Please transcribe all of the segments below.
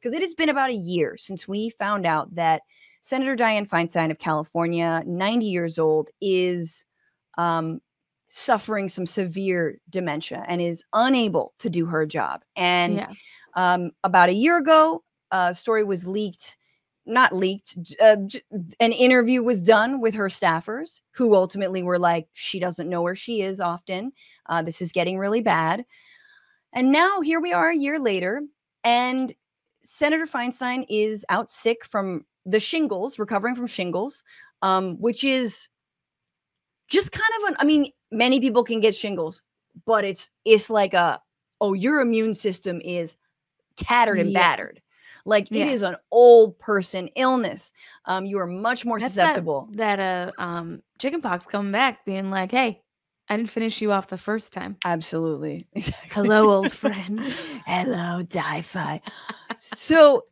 because it has been about a year since we found out that Senator Dianne Feinstein of California, 90 years old, is suffering some severe dementia and is unable to do her job. And about a year ago, a story was leaked, an interview was done with her staffers who ultimately were like, she doesn't know where she is often. This is getting really bad. And now here we are a year later, and Senator Feinstein is out sick from the shingles, recovering from shingles, which is just kind of, I mean, many people can get shingles, but it's like a, oh, your immune system is tattered and battered. Like it is an old person illness. You are much more susceptible. Chickenpox coming back being like, hey, I didn't finish you off the first time. Absolutely. Exactly. Hello, old friend. Hello, Di-Fi. So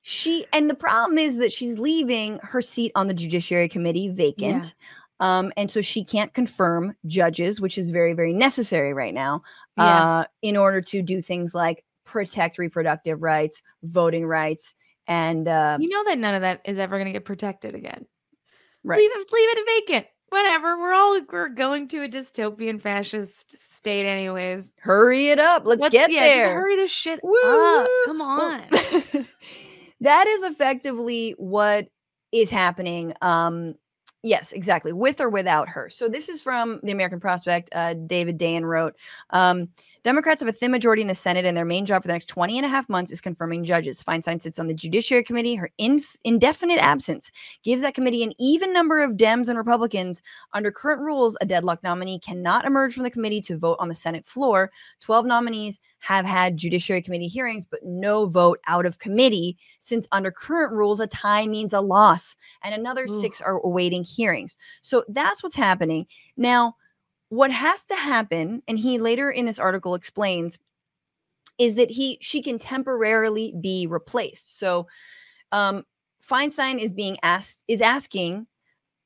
she, and the problem is that she's leaving her seat on the Judiciary Committee vacant. And so she can't confirm judges, which is very, very necessary right now in order to do things like protect reproductive rights, voting rights. And you know that none of that is ever going to get protected again. Right. Leave it vacant. Whatever, we're going to a dystopian fascist state anyways. Hurry it up. Let's get there. Just hurry this shit up. Come on. That is effectively what is happening. Yes, exactly. With or without her. So this is from the American Prospect. David Dayan wrote, Democrats have a thin majority in the Senate, and their main job for the next 20.5 months is confirming judges. Feinstein sits on the Judiciary Committee. Her indefinite absence gives that committee an even number of Dems and Republicans. Under current rules, a deadlock nominee cannot emerge from the committee to vote on the Senate floor. 12 nominees have had Judiciary Committee hearings, but no vote out of committee, since under current rules, a tie means a loss, and another 6 are awaiting hearings. So that's what's happening. Now, what has to happen, and he later in this article explains, is that she can temporarily be replaced. So Feinstein is asking,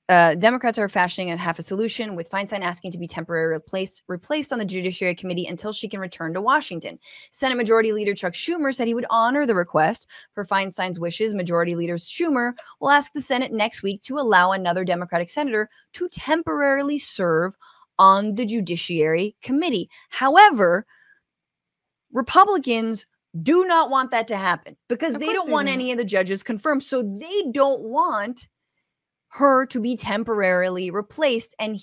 Democrats are fashioning a solution, with Feinstein asking to be temporarily replaced on the Judiciary Committee until she can return to Washington. Senate Majority Leader Chuck Schumer said he would honor the request. For Feinstein's wishes, Majority Leader Schumer will ask the Senate next week to allow another Democratic senator to temporarily serve on the Judiciary Committee. However, Republicans do not want that to happen because they don't want any of the judges confirmed. So they don't want her to be temporarily replaced. And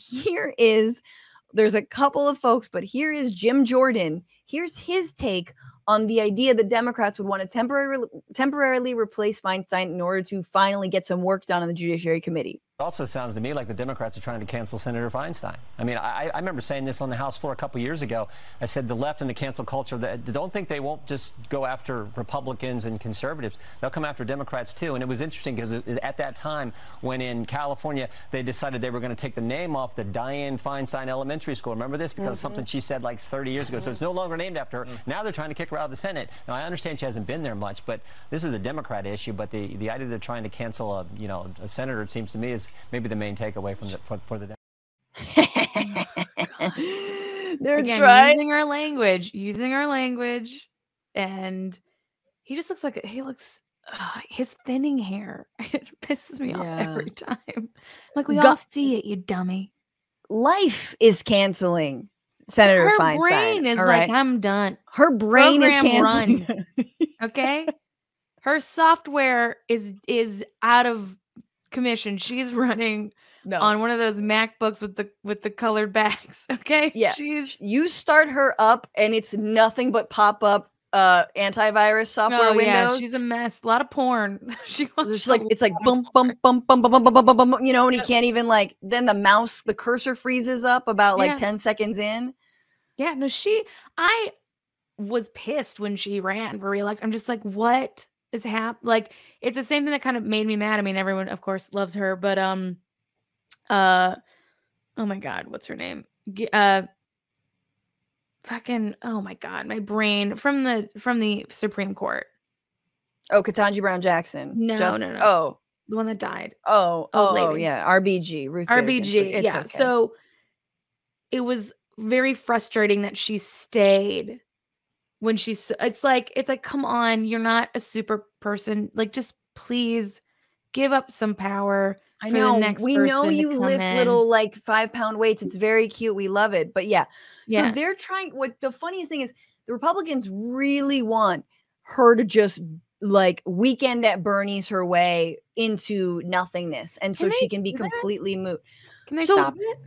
there's a couple of folks, but here is Jim Jordan. Here's his take on the idea that Democrats would want to temporarily replace Feinstein in order to finally get some work done on the Judiciary Committee. It also sounds to me like the Democrats are trying to cancel Senator Feinstein. I mean, I remember saying this on the House floor a couple years ago. I said the left and the cancel culture, don't think they won't just go after Republicans and conservatives. They'll come after Democrats, too. And it was interesting because at that time when in California, they decided they were going to take the name off the Dianne Feinstein Elementary School. Remember this? Because something she said like 30 years ago. So it's no longer named after her. Now they're trying to kick her out of the Senate. Now, I understand she hasn't been there much, but this is a Democrat issue. But the idea they're trying to cancel a senator, it seems to me, is maybe the main takeaway from the they're again, using our language, and he just looks like his thinning hair. It pisses me off every time. Like we all see it, you dummy. Life is canceling Senator Feinstein. Her brain is like, I'm done. Her brain is canceling. Okay, her software is out of commission. She's running on one of those MacBooks with the colored backs. Okay. Yeah. You start her up and it's nothing but pop up antivirus software windows. She's a mess. A lot of porn. It's like boom, boom, boom, boom, boom, boom, boom, boom, and you can't even then the cursor freezes up about 10 seconds in. Yeah. No, I was pissed when she ran for reelection. I'm just like, what is happening? Like, it's the same thing that kind of made me mad. I mean, everyone of course loves her, but oh my god, what's her name? Oh my god, my brain from the Supreme Court. Oh, Ketanji Brown Jackson. No. Oh, the one that died. RBG. Ruth Bader Ginsburg. It's okay. So it was very frustrating that she stayed when she's, it's like, come on, you're not a super person. Like, just please give up some power. I know the next person know you lift in. Little like 5-pound weights. It's very cute. We love it. But yeah. So they're trying, what the funniest thing is, the Republicans really want her to just like weekend at Bernie's her way into nothingness. And so she can be completely moot. Can they stop it?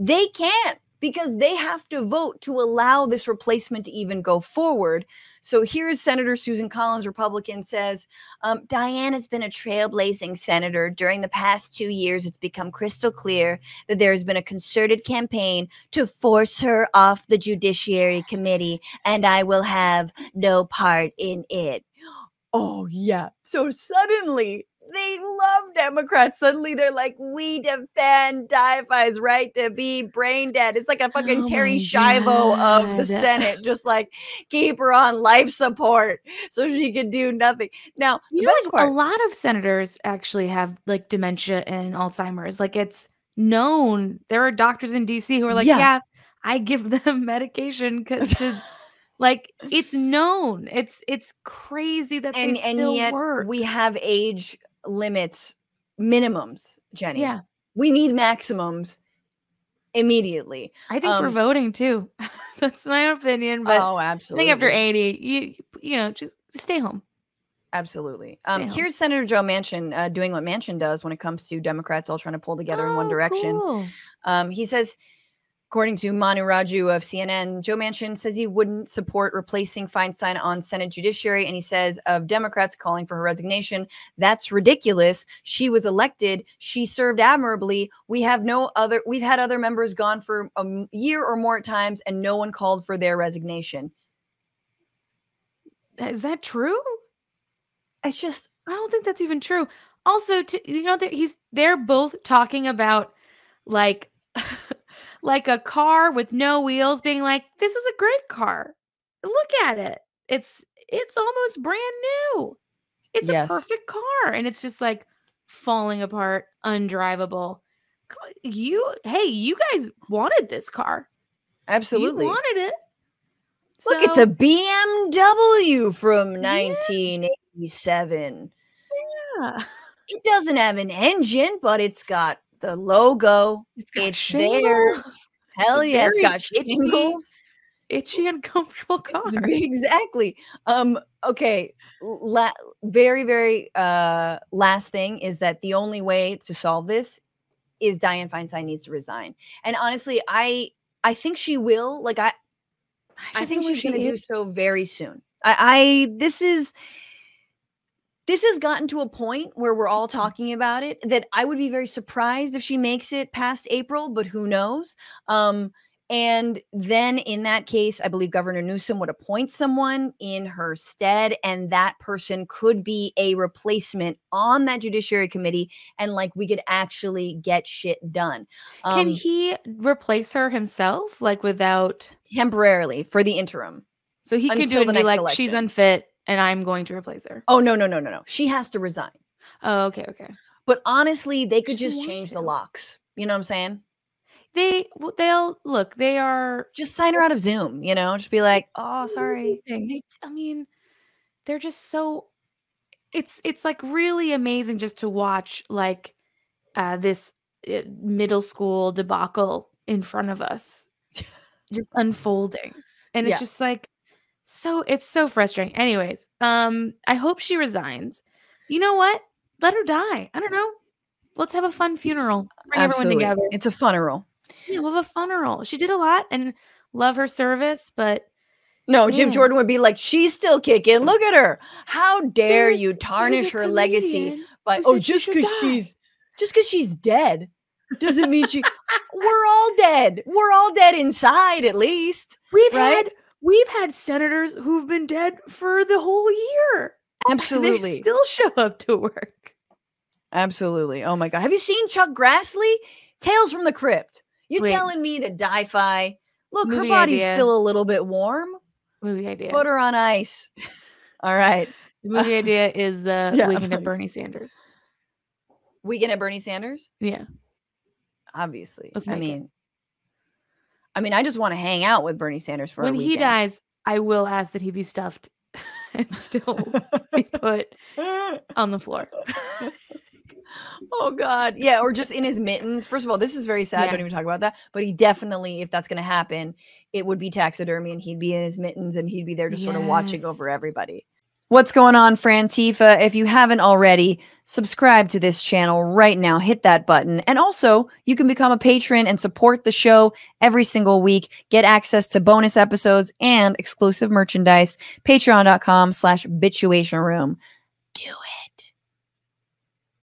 They can't, because they have to vote to allow this replacement to even go forward. So here's Senator Susan Collins, Republican, says, Dianne has been a trailblazing senator. During the past 2 years, it's become crystal clear that there has been a concerted campaign to force her off the Judiciary Committee, and I will have no part in it. Oh, yeah. So suddenly, they love Democrats. Suddenly they're like, we defend Di-Fi's right to be brain dead. It's like a fucking Terry Schiavo of the Senate, just like keep her on life support so she can do nothing. Now, you know, a lot of senators actually have like dementia and Alzheimer's. Like, it's known. There are doctors in DC who are like, yeah I give them medication because like, it's known. It's crazy that they still work. We have age limits, minimums, Jenny. Yeah, we need maximums immediately. I think for voting too. That's my opinion. But oh, absolutely. I think after 80, you know, just stay home. Absolutely. Here's Senator Joe Manchin doing what Manchin does when it comes to Democrats all trying to pull together in one direction. Cool. He says, according to Manu Raju of CNN, Joe Manchin says he wouldn't support replacing Feinstein on Senate Judiciary. And he says of Democrats calling for her resignation, that's ridiculous. She was elected. She served admirably. We've had other members gone for a year or more at times and no one called for their resignation. Is that true? It's just, I don't think that's even true. Also, you know, they're both talking about like, like a car with no wheels being like, this is a great car. Look at it. It's almost brand new. It's a perfect car. And it's just like falling apart, undrivable. Hey, you guys wanted this car. Absolutely. You wanted it. Look, it's a BMW from 1987. Yeah. It doesn't have an engine, but it's got the logo. It's there. Hell yeah, it's got shingles. Itchy, uncomfortable car. Exactly. Okay. Very, very last thing is that the only way to solve this is Dianne Feinstein needs to resign. And honestly, I think she will. Like I think she's going to do so very soon. This has gotten to a point where we're all talking about it that I would be very surprised if she makes it past April, but who knows? And then in that case, I believe Governor Newsom would appoint someone in her stead, and that person could be a replacement on that Judiciary Committee. And like, we could actually get shit done. Can he replace her himself? Like without temporarily for the interim. So he could do it and be like, she's unfit, and I'm going to replace her. Oh, no. She has to resign. Oh, okay. But honestly, they could just change the locks. You know what I'm saying? They'll look, they are. Just sign her out of Zoom, you know? Just be like, oh, sorry. I mean, they're just so, it's like really amazing just to watch like this middle school debacle in front of us just unfolding. And it's just like, so it's so frustrating. Anyways, I hope she resigns. You know what? Let her die. I don't know. Let's have a fun funeral. Bring everyone together. It's a funeral. Yeah, we'll have a funeral. She did a lot and love her service, but no, Jim Jordan would be like, she's still kicking. Look at her. How dare you tarnish her legacy by just because she's dead doesn't mean she we're all dead. We're all dead inside, at least. We've had senators who've been dead for the whole year. Absolutely. They still show up to work. Absolutely. Oh my God. Have you seen Chuck Grassley? Tales from the Crypt. You telling me that Di-Fi, look, her body's still a little bit warm. Movie idea. Put her on ice. All right. The movie idea is Weekend at Bernie Sanders. Weekend at Bernie Sanders? Yeah. Obviously. I mean, I just want to hang out with Bernie Sanders for a weekend. When he dies, I will ask that he be stuffed and still be put on the floor. Oh, God. Yeah, or just in his mittens. First of all, this is very sad. Yeah. Don't even talk about that. But he definitely, if that's going to happen, it would be taxidermy, and he'd be in his mittens, and he'd be there just sort of watching over everybody. What's going on, Frantifa? If you haven't already, subscribe to this channel right now. Hit that button. And also, you can become a patron and support the show every single week. Get access to bonus episodes and exclusive merchandise. Patreon.com/Bituation Room. Do it.